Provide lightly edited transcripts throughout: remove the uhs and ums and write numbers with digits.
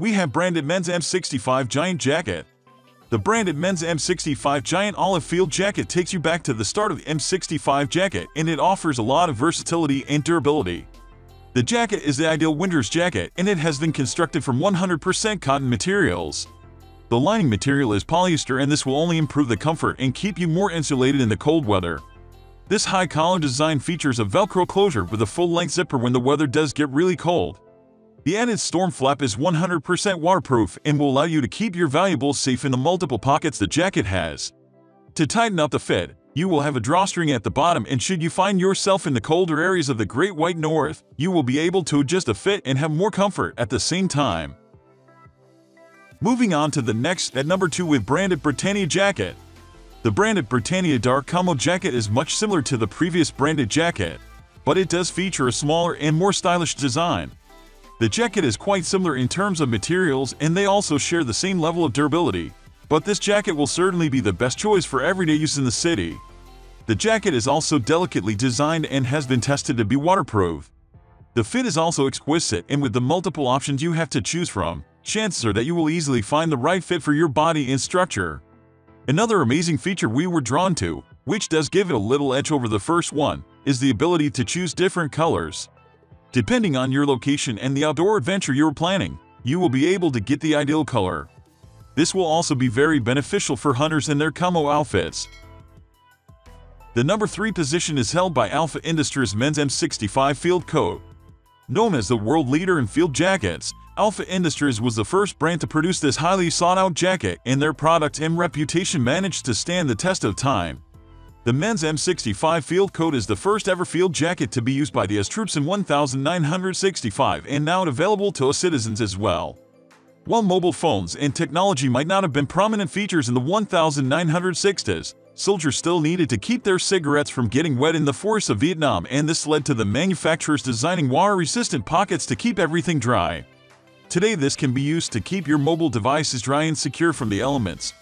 we have Brandit Men's M65 Giant Jacket. The Brandit Men's M65 Giant Olive Field Jacket takes you back to the start of the M65 jacket, and it offers a lot of versatility and durability. The jacket is the ideal winter's jacket, and it has been constructed from 100% cotton materials. The lining material is polyester, and this will only improve the comfort and keep you more insulated in the cold weather. This high collar design features a Velcro closure with a full-length zipper when the weather does get really cold. The added storm flap is 100% waterproof and will allow you to keep your valuables safe in the multiple pockets the jacket has. To tighten up the fit, you will have a drawstring at the bottom, and should you find yourself in the colder areas of the Great White North, you will be able to adjust the fit and have more comfort at the same time. Moving on to the next at number 2 with Brandit Britannia Jacket. The Brandit Britannia Dark Camo Jacket is much similar to the previous Brandit jacket, but it does feature a smaller and more stylish design. The jacket is quite similar in terms of materials, and they also share the same level of durability, but this jacket will certainly be the best choice for everyday use in the city. The jacket is also delicately designed and has been tested to be waterproof. The fit is also exquisite, and with the multiple options you have to choose from, chances are that you will easily find the right fit for your body and structure. Another amazing feature we were drawn to, which does give it a little edge over the first one, is the ability to choose different colors. Depending on your location and the outdoor adventure you're planning, you will be able to get the ideal color. This will also be very beneficial for hunters in their camo outfits. The number 3 position is held by Alpha Industries Men's M65 Field Coat. Known as the world leader in field jackets, Alpha Industries was the first brand to produce this highly sought-out jacket, and their product and reputation managed to stand the test of time. The Men's M65 Field Coat is the first ever field jacket to be used by the U.S. troops in 1965, and now available to us citizens as well. While mobile phones and technology might not have been prominent features in the 1960s, soldiers still needed to keep their cigarettes from getting wet in the forests of Vietnam, and this led to the manufacturers designing water-resistant pockets to keep everything dry. Today, this can be used to keep your mobile devices dry and secure from the elements.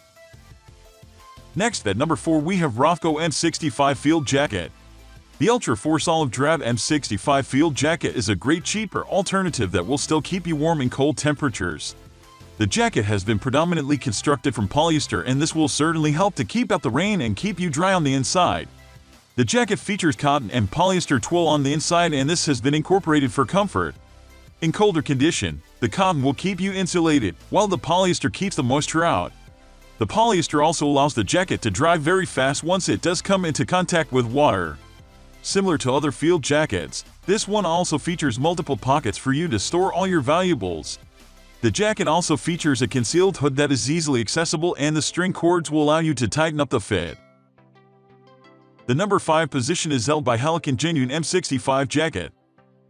Next, at number 4, we have Rothko M65 Field Jacket. The Ultra Force Olive Drab M65 Field Jacket is a great cheaper alternative that will still keep you warm in cold temperatures. The jacket has been predominantly constructed from polyester, and this will certainly help to keep out the rain and keep you dry on the inside. The jacket features cotton and polyester twill on the inside, and this has been incorporated for comfort. In colder condition, the cotton will keep you insulated, while the polyester keeps the moisture out. The polyester also allows the jacket to dry very fast once it does come into contact with water. Similar to other field jackets, this one also features multiple pockets for you to store all your valuables. The jacket also features a concealed hood that is easily accessible, and the string cords will allow you to tighten up the fit. The number 5 position is held by Helikon Genuine M65 Jacket.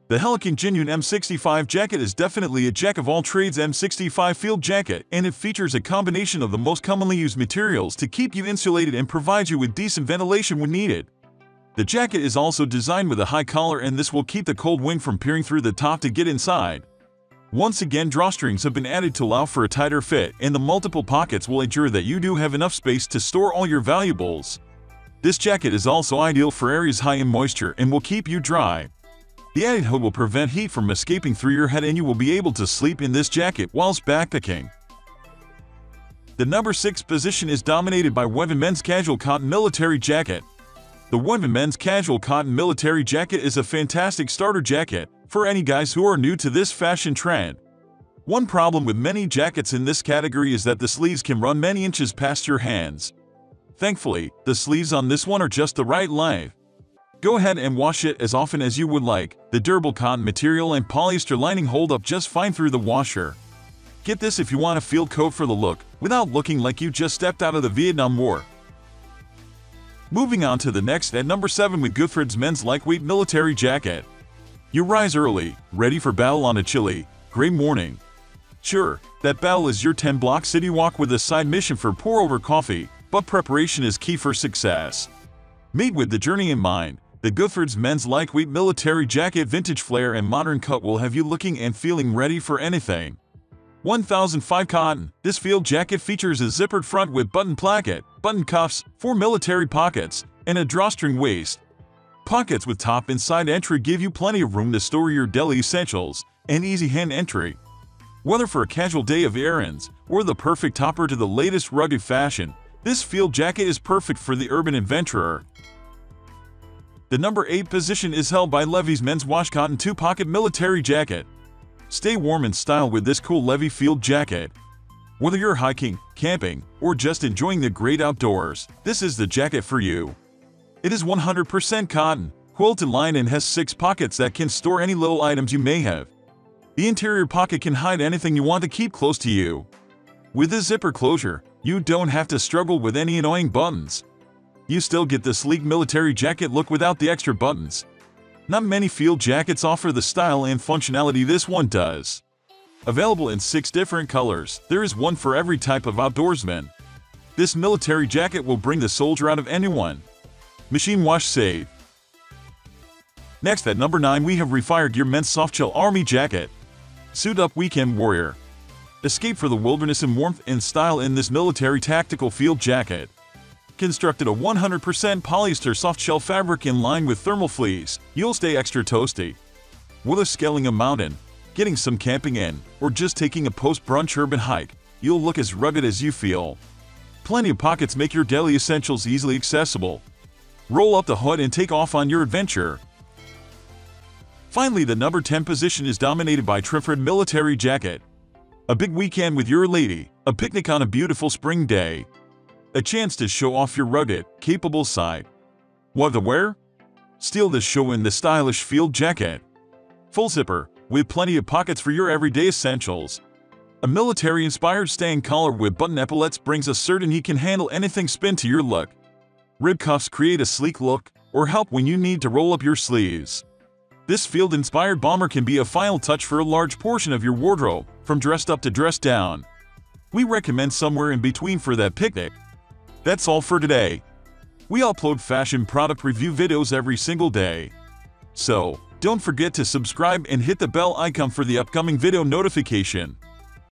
The Helikon Genuine M65 jacket is definitely a jack-of-all-trades M65 field jacket, and it features a combination of the most commonly used materials to keep you insulated and provides you with decent ventilation when needed. The jacket is also designed with a high collar, and this will keep the cold wind from peering through the top to get inside. Once again, drawstrings have been added to allow for a tighter fit, and the multiple pockets will ensure that you do have enough space to store all your valuables. This jacket is also ideal for areas high in moisture and will keep you dry. The added hood will prevent heat from escaping through your head, and you will be able to sleep in this jacket whilst backpacking. The number 6 position is dominated by WenVen Men's Casual Cotton Military Jacket. The WenVen Men's Casual Cotton Military Jacket is a fantastic starter jacket for any guys who are new to this fashion trend. One problem with many jackets in this category is that the sleeves can run many inches past your hands. Thankfully, the sleeves on this one are just the right length. Go ahead and wash it as often as you would like. The durable cotton material and polyester lining hold up just fine through the washer. Get this if you want a field coat for the look, without looking like you just stepped out of the Vietnam War. Moving on to the next at number 7 with Goodthreads Men's Lightweight Military Jacket. You rise early, ready for battle on a chilly, gray morning. Sure, that battle is your 10-block city walk with a side mission for pour-over coffee, but preparation is key for success. Made with the journey in mind, the Goodthreads men's lightweight military jacket vintage flair and modern cut will have you looking and feeling ready for anything. 1005 Cotton, this field jacket features a zippered front with button placket, button cuffs, 4 military pockets, and a drawstring waist. Pockets with top inside entry give you plenty of room to store your daily essentials, and easy hand entry. Whether for a casual day of errands, or the perfect topper to the latest rugged fashion, this field jacket is perfect for the urban adventurer. The number 8 position is held by Levi's men's wash cotton 2-pocket military jacket. Stay warm in style with this cool Levi field jacket. Whether you're hiking, camping, or just enjoying the great outdoors, this is the jacket for you. It is 100% cotton, quilted line and has 6 pockets that can store any little items you may have. The interior pocket can hide anything you want to keep close to you. With this zipper closure, you don't have to struggle with any annoying buttons. You still get the sleek military jacket look without the extra buttons. Not many field jackets offer the style and functionality this one does. Available in 6 different colors, there is one for every type of outdoorsman. This military jacket will bring the soldier out of anyone. Machine wash safe. Next at number 9 we have ReFire Gear men's softshell army jacket. Suit up weekend warrior. Escape for the wilderness in warmth and style in this military tactical field jacket. Constructed of 100% polyester softshell fabric in line with thermal fleece, you'll stay extra toasty. Whether scaling a mountain, getting some camping in, or just taking a post-brunch urban hike, you'll look as rugged as you feel. Plenty of pockets make your daily essentials easily accessible. Roll up the hood and take off on your adventure. Finally, the number 10 position is dominated by Trimthread military jacket. A big weekend with your lady, a picnic on a beautiful spring day, a chance to show off your rugged, capable side. What to wear? Steal the show in the stylish field jacket. Full zipper, with plenty of pockets for your everyday essentials. A military-inspired staying collar with button epaulets brings a certain he can handle anything spin to your look. Rib cuffs create a sleek look, or help when you need to roll up your sleeves. This field-inspired bomber can be a final touch for a large portion of your wardrobe, from dressed up to dressed down. We recommend somewhere in between for that picnic. That's all for today. We upload fashion product review videos every single day. So, don't forget to subscribe and hit the bell icon for the upcoming video notification.